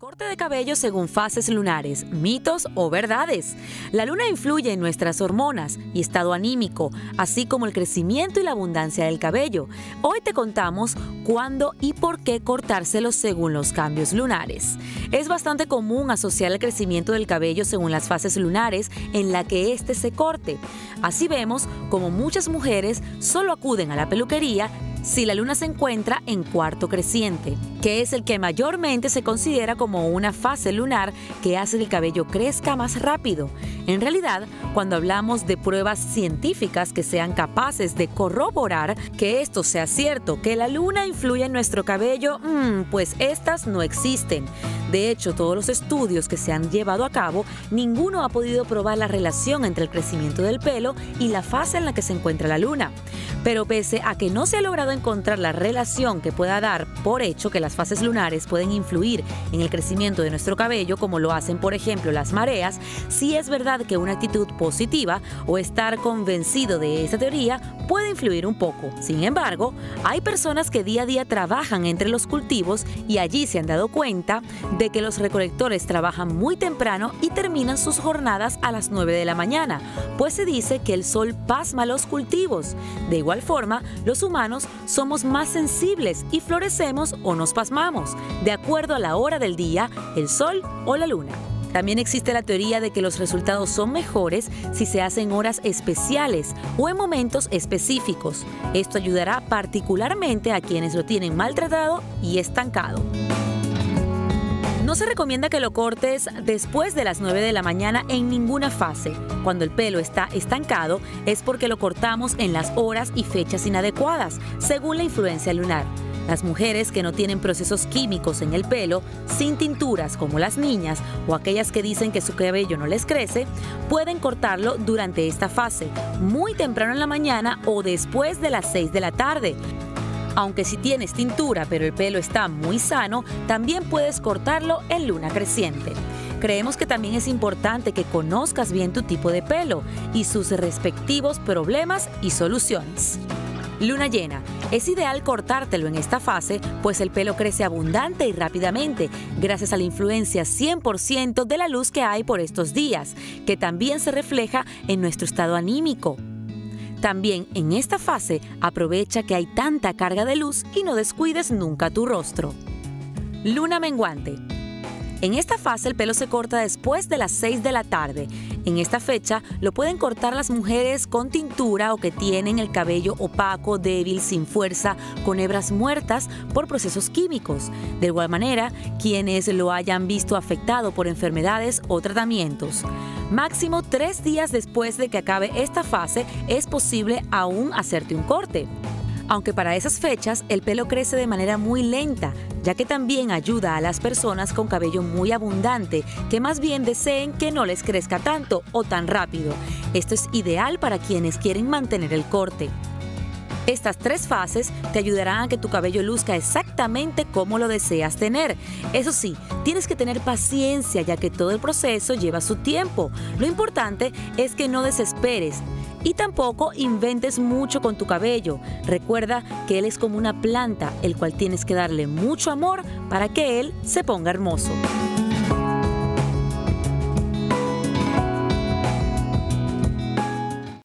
Corte de cabello según fases lunares, mitos o verdades. La luna influye en nuestras hormonas y estado anímico, así como el crecimiento y la abundancia del cabello. Hoy te contamos cuándo y por qué cortárselo según los cambios lunares. Es bastante común asociar el crecimiento del cabello según las fases lunares en la que éste se corte. Así vemos como muchas mujeres solo acuden a la peluquería si la luna se encuentra en cuarto creciente, que es el que mayormente se considera como una fase lunar que hace que el cabello crezca más rápido. En realidad, cuando hablamos de pruebas científicas que sean capaces de corroborar que esto sea cierto, que la luna influye en nuestro cabello, pues estas no existen. De hecho, todos los estudios que se han llevado a cabo, ninguno ha podido probar la relación entre el crecimiento del pelo y la fase en la que se encuentra la luna. Pero pese a que no se ha logrado encontrar la relación que pueda dar por hecho que las fases lunares pueden influir en el crecimiento de nuestro cabello, como lo hacen, por ejemplo, las mareas, sí es verdad que una actitud positiva o estar convencido de esta teoría puede influir un poco. Sin embargo, hay personas que día a día trabajan entre los cultivos y allí se han dado cuenta de que los recolectores trabajan muy temprano y terminan sus jornadas a las 9 de la mañana, pues se dice que el sol pasma los cultivos. De igual forma, los humanos somos más sensibles y florecemos o nos pasmamos, de acuerdo a la hora del día, el sol o la luna. También existe la teoría de que los resultados son mejores si se hacen horas especiales o en momentos específicos. Esto ayudará particularmente a quienes lo tienen maltratado y estancado. No se recomienda que lo cortes después de las 9 de la mañana en ninguna fase. Cuando el pelo está estancado es porque lo cortamos en las horas y fechas inadecuadas, según la influencia lunar. Las mujeres que no tienen procesos químicos en el pelo, sin tinturas como las niñas o aquellas que dicen que su cabello no les crece, pueden cortarlo durante esta fase, muy temprano en la mañana o después de las 6 de la tarde. Aunque si tienes tintura pero el pelo está muy sano, también puedes cortarlo en luna creciente. Creemos que también es importante que conozcas bien tu tipo de pelo y sus respectivos problemas y soluciones. Luna llena. Es ideal cortártelo en esta fase, pues el pelo crece abundante y rápidamente, gracias a la influencia 100% de la luz que hay por estos días, que también se refleja en nuestro estado anímico. También en esta fase, aprovecha que hay tanta carga de luz y no descuides nunca tu rostro. Luna menguante. En esta fase el pelo se corta después de las 6 de la tarde. En esta fecha lo pueden cortar las mujeres con tintura o que tienen el cabello opaco, débil, sin fuerza, con hebras muertas por procesos químicos. De igual manera, quienes lo hayan visto afectado por enfermedades o tratamientos. Máximo 3 días después de que acabe esta fase es posible aún hacerte un corte. Aunque para esas fechas el pelo crece de manera muy lenta, ya que también ayuda a las personas con cabello muy abundante, que más bien deseen que no les crezca tanto o tan rápido. Esto es ideal para quienes quieren mantener el corte. Estas 3 fases te ayudarán a que tu cabello luzca exactamente como lo deseas tener. Eso sí, tienes que tener paciencia, ya que todo el proceso lleva su tiempo. Lo importante es que no desesperes. Y tampoco inventes mucho con tu cabello. Recuerda que él es como una planta, el cual tienes que darle mucho amor para que él se ponga hermoso.